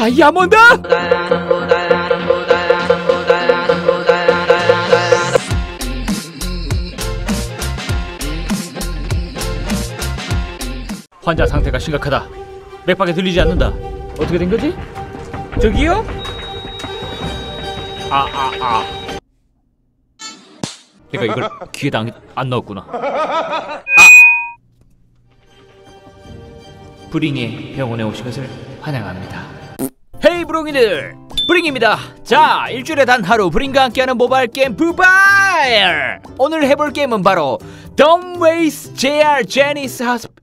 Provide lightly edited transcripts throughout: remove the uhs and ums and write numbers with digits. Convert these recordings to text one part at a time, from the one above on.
다이아몬드? 환자 상태가 심각하다. 맥박이 들리지 않는다. 어떻게 된 거지? 저기요? 내가 이걸 귀에다 안 넣었구나. 브링이 병원에 오신 것을 환영합니다. 헤이 브롱이들, 브링입니다. 자, 일주일에 단 하루 브링과 함께하는 모바일 게임 브바일. 오늘 해볼 게임은 바로 Dumb Ways JR Jennys Hospital.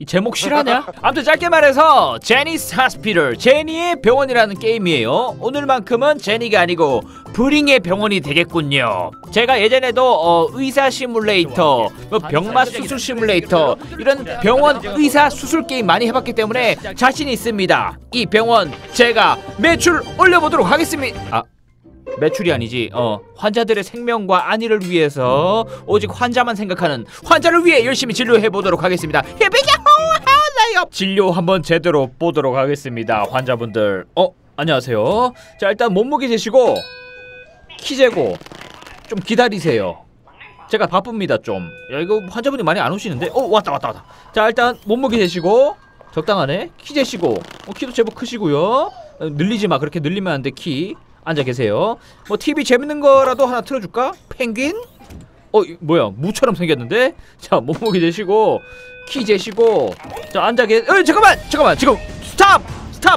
이 제목 실화냐? 아무튼 짧게 말해서 제니스 하스피럴, 제니의 병원이라는 게임이에요. 오늘만큼은 제니가 아니고 브링의 병원이 되겠군요. 제가 예전에도 의사 시뮬레이터, 뭐 병맛 수술 시뮬레이터 이런 병원 의사 수술 게임 많이 해봤기 때문에 자신이 있습니다. 이 병원 제가 매출 올려보도록 하겠습니다. 매출이 아니지. 환자들의 생명과 안위를 위해서 오직 환자만 생각하는 환자를 위해 열심히 진료해보도록 하겠습니다. 진료 한번 제대로 보도록 하겠습니다. 환자분들, 안녕하세요. 자, 일단 몸무게 재시고 키 재고 좀 기다리세요. 제가 바쁩니다. 좀, 야, 이거 환자분이 많이 안 오시는데. 왔다. 자, 일단 몸무게 재시고 적당하네. 키 재시고 키도 제법 크시고요. 늘리지 마. 그렇게 늘리면 안 돼. 키 앉아 계세요. 뭐 TV 재밌는 거라도 하나 틀어줄까? 펭귄? 뭐야, 무처럼 생겼는데? 자, 몸무게 재시고 키 재시고 자, 앉아 계세요. 잠깐만 지금 스탑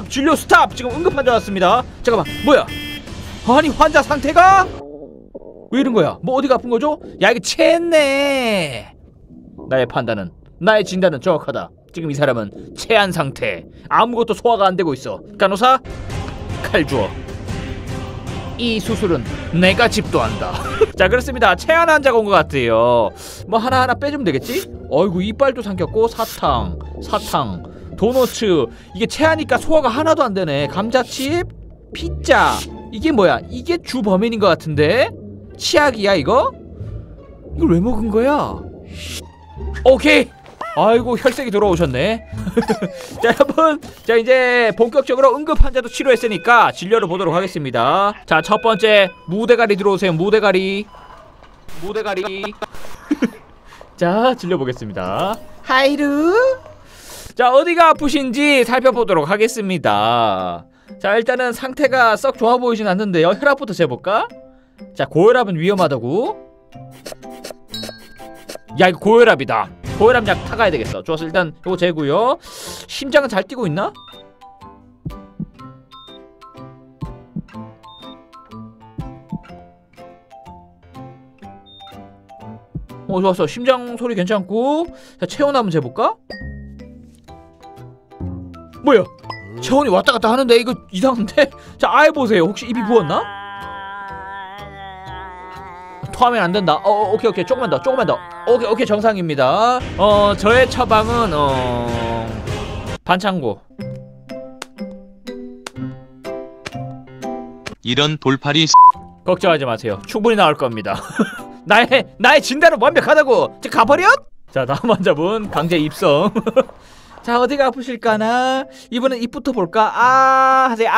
진료 스탑. 지금 응급환자 왔습니다. 잠깐만, 뭐야? 아니, 환자 상태가 왜 이런 거야? 뭐 어디가 아픈 거죠? 야, 이거 체했네. 나의 판단은, 나의 진단은 정확하다. 지금 이 사람은 체한 상태. 아무것도 소화가 안 되고 있어. 간호사, 칼 주워. 이 수술은 내가 집도한다. 자, 그렇습니다. 체한 환자가 온 것 같아요. 뭐 하나하나 빼주면 되겠지? 어이구, 이빨도 삼켰고, 사탕, 도너츠. 이게 체하니까 소화가 하나도 안 되네. 감자칩, 피자. 이게 뭐야? 이게 주범인인 것 같은데? 치약이야, 이거? 이걸 왜 먹은 거야? 오케이! 아이고, 혈색이 돌아오셨네. 자, 여러분, 자, 이제 본격적으로 응급 환자도 치료했으니까 진료를 보도록 하겠습니다. 자, 첫 번째 무대가리 들어오세요. 무대가리. 자, 진료 보겠습니다. 하이루. 자, 어디가 아프신지 살펴보도록 하겠습니다. 자, 일단은 상태가 썩 좋아 보이진 않는데요. 혈압부터 재볼까? 자, 고혈압은 위험하다고. 야, 이거 고혈압이다. 고혈압약 타가야 되겠어. 좋았어. 일단 요거 재고요. 심장은 잘 뛰고 있나? 좋았어. 심장 소리 괜찮고. 자, 체온 한번 재볼까? 뭐야? 체온이 왔다 갔다 하는데 이거 이상한데? 자, 아예 보세요. 혹시 입이 부었나? 토하면 안 된다. 오케이. 조금만 더. 오케이, 정상입니다. 저의 처방은 반창고. 이런 돌팔이. 걱정하지 마세요. 충분히 나올 겁니다. 나의 진단은 완벽하다고. 자, 가버려? 자, 다음 환자분 강제 입성. 자, 어디가 아프실까나? 이번엔 입부터 볼까? 하세요.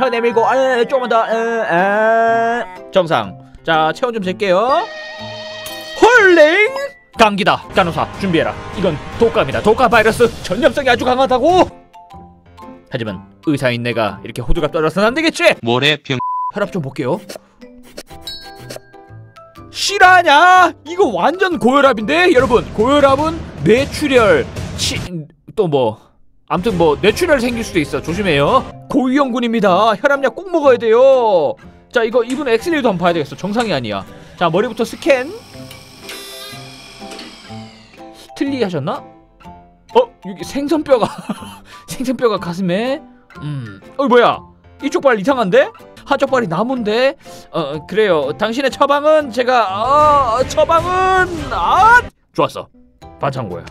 혀 내밀고, 조금만 더, 정상. 자, 체온 좀 잴게요. 헐랭! 감기다. 간호사, 준비해라. 이건 독감이다. 독감 바이러스 전염성이 아주 강하다고! 하지만 의사인 내가 이렇게 호두갑 떨어서는 안 되겠지? 뭐래, 병. 혈압 좀 볼게요. 실화냐? 이거 완전 고혈압인데? 여러분, 고혈압은 뇌출혈, 또 뭐, 암튼 뭐, 뇌출혈 생길 수도 있어. 조심해요. 고위험군입니다. 혈압약 꼭 먹어야 돼요. 자, 이거 이분 엑스레이도 한번 봐야 되겠어. 정상이 아니야. 자, 머리부터 스캔. 틀리 하셨나? 여기 생선뼈가 생선뼈가 가슴에. 뭐야? 이쪽 발 이상한데? 한쪽 발이 나무인데? 그래요. 당신의 처방은 제가 처방은 좋았어. 반창고야.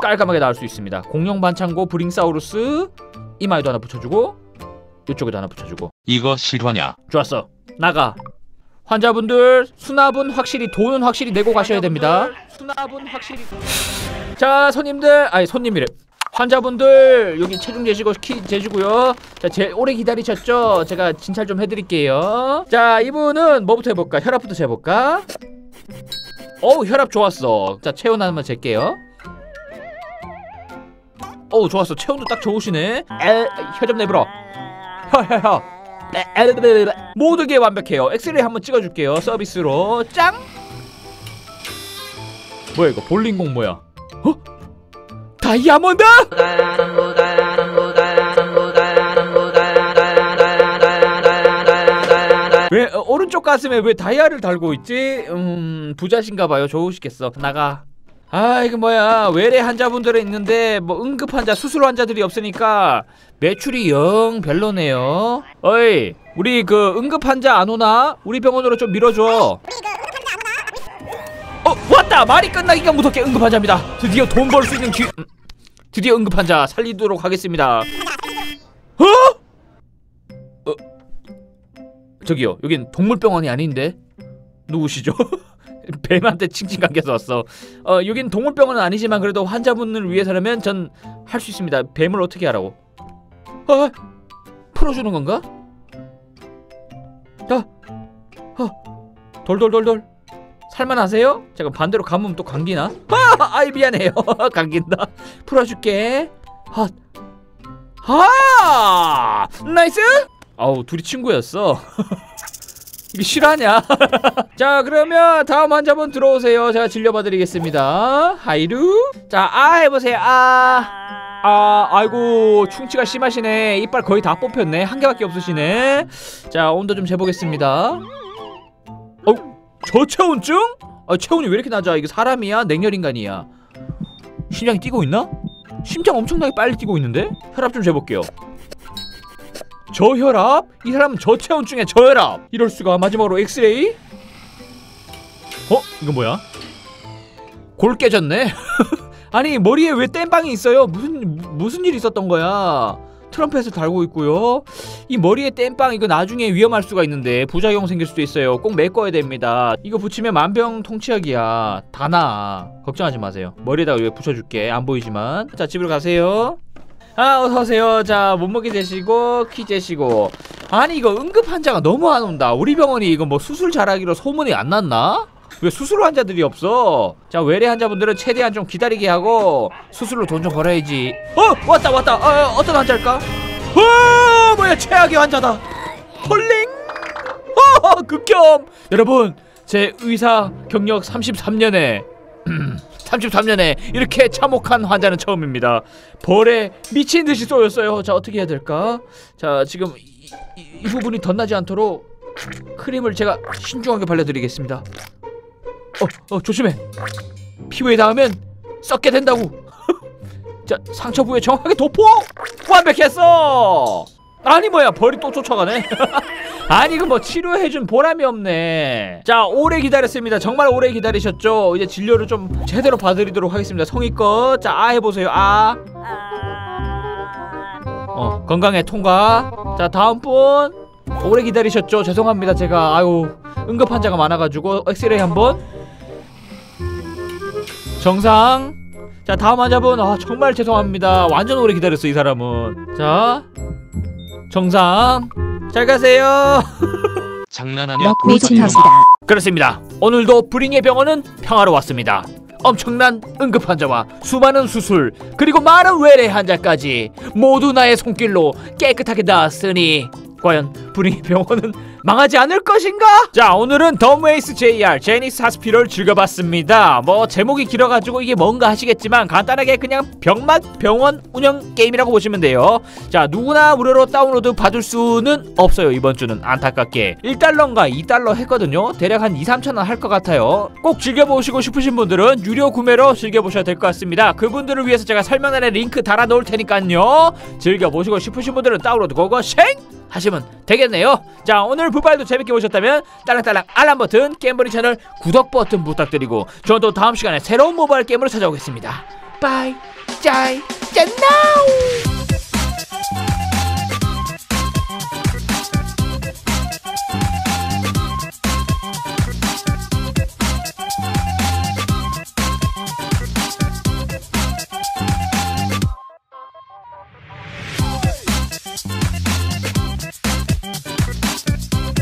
깔끔하게 나올 수 있습니다. 공룡 반창고, 브링사우루스. 이마에도 하나 붙여주고. 이쪽에도 하나 붙여주고. 이거 실화냐? 좋았어. 나가. 환자분들, 수납은 확실히, 돈은 확실히 내고 가셔야 됩니다. 자, 손님들, 손님이래. 환자분들 여기 체중 재시고 키 재시고요. 자, 제일 오래 기다리셨죠? 제가 진찰 좀 해드릴게요. 자, 이분은 뭐부터 해볼까? 혈압부터 재볼까? 어우, 혈압 좋았어. 자, 체온 한번 잴게요. 어우, 좋았어. 체온도 딱 좋으시네. 혀 좀 내밀어. 혀. 모든 게 완벽해요. 엑스레이 한번 찍어줄게요. 서비스로. 짱. 뭐야 이거? 볼링공 뭐야? 어? 다이아몬드? 왜 오른쪽 가슴에 왜 다이아를 달고 있지? 부자신가봐요. 좋으시겠어. 나가. 아, 이거 뭐야. 외래 환자분들은 있는데 뭐 응급 환자, 수술 환자들이 없으니까 매출이 영 별로네요. 어이, 우리 그 응급 환자 안 오나? 우리 병원으로 좀 밀어줘. 어, 왔다! 말이 끝나기가 무섭게 응급 환자입니다. 드디어 돈 벌 수 있는 기회. 드디어 응급 환자 살리도록 하겠습니다. 어? 저기요, 여긴 동물병원이 아닌데? 누구시죠? 뱀한테 칭칭 감겨서 왔어. 여긴 동물병원은 아니지만 그래도 환자분을 위해서라면 전 할 수 있습니다. 뱀을 어떻게 하라고? 아, 풀어주는 건가? 돌돌돌돌. 살만하세요? 잠깐, 반대로 감으면 또 감기나? 아이, 미안해요. 감긴다. 풀어줄게. 헛. 아, 나이스. 아우, 둘이 친구였어. 이게 실화냐? 자, 그러면 다음 환자분 들어오세요. 제가 진료받으리겠습니다. 하이루. 자, 아, 해보세요. 아이고, 충치가 심하시네. 이빨 거의 다 뽑혔네. 한 개밖에 없으시네. 자, 온도 좀 재보겠습니다. 저체온증? 아, 체온이 왜 이렇게 낮아? 이게 사람이야? 냉혈인간이야? 심장이 뛰고 있나? 심장 엄청나게 빨리 뛰고 있는데? 혈압 좀 재볼게요. 저혈압? 이 사람은 저체온증에 저혈압! 이럴수가. 마지막으로 엑스레이? 어? 이거 뭐야? 골 깨졌네? 아니, 머리에 왜 땜빵이 있어요? 무슨 일이 있었던 거야? 트럼펫을 달고 있고요. 이 머리에 땜빵, 이거 나중에 위험할 수가 있는데 부작용 생길 수도 있어요. 꼭 메꿔야 됩니다. 이거 붙이면 만병통치약이야. 다 나아. 걱정하지 마세요. 머리에다가 여기 붙여줄게. 안 보이지만. 자, 집으로 가세요. 아, 어서오세요. 자, 몸무게 재시고 키 재시고. 아니, 이거 응급 환자가 너무 안 온다. 우리 병원이 이거 뭐 수술 잘하기로 소문이 안 났나? 왜 수술 환자들이 없어? 자, 외래 환자분들은 최대한 좀 기다리게 하고 수술로 돈 좀 벌어야지. 어! 왔다. 어떤 환자일까? 뭐야, 최악의 환자다. 헐링. 극혐. 여러분, 제 의사 경력 33년에 33년에 이렇게 참혹한 환자는 처음입니다. 벌에 미친 듯이 쏘였어요. 자, 어떻게 해야 될까? 자, 지금 이 부분이 덧나지 않도록 크림을 제가 신중하게 발라드리겠습니다. 조심해. 피부에 닿으면 썩게 된다고. 자, 상처 부위에 정확하게 도포! 완벽했어! 아니, 뭐야, 벌이 또 쫓아가네. 아니, 이거 뭐 치료해준 보람이 없네. 자, 오래 기다렸습니다. 정말 오래 기다리셨죠? 이제 진료를 좀 제대로 받으리도록 하겠습니다. 성의껏. 자, 해보세요. 건강해, 통과. 자, 다음 분. 오래 기다리셨죠? 죄송합니다. 제가, 아유, 응급 환자가 많아가지고. 엑스레이 한번. 정상. 자, 다음 환자분. 아, 정말 죄송합니다. 완전 오래 기다렸어, 이 사람은. 자, 정상. 잘 가세요. 장난하냐? 미친놈이다. 그렇습니다. 오늘도 브링의 병원은 평화로웠습니다. 엄청난 응급 환자와 수많은 수술, 그리고 많은 외래 환자까지 모두 나의 손길로 깨끗하게 닿았으니 과연 브링의 병원은 망하지 않을 것인가? 자, 오늘은 Dumb Ways JR 제니스 하스피럴 즐겨봤습니다. 뭐 제목이 길어가지고 이게 뭔가 하시겠지만 간단하게 그냥 병맛 병원 운영 게임이라고 보시면 돼요. 자, 누구나 무료로 다운로드 받을 수는 없어요. 이번 주는 안타깝게 1달러인가 2달러 했거든요. 대략 한 2-3천원 할 것 같아요. 꼭 즐겨보시고 싶으신 분들은 유료 구매로 즐겨보셔야 될 것 같습니다. 그분들을 위해서 제가 설명란에 링크 달아놓을 테니까요. 즐겨보시고 싶으신 분들은 다운로드 고고싱 하시면 되겠네요. 자, 오늘 브바일도 재밌게 보셨다면 딸랑딸랑 알람 버튼, 겜브링 채널 구독 버튼 부탁드리고, 저는 또 다음 시간에 새로운 모바일 게임으로 찾아오겠습니다. 빠이, 짜이, 짠나우.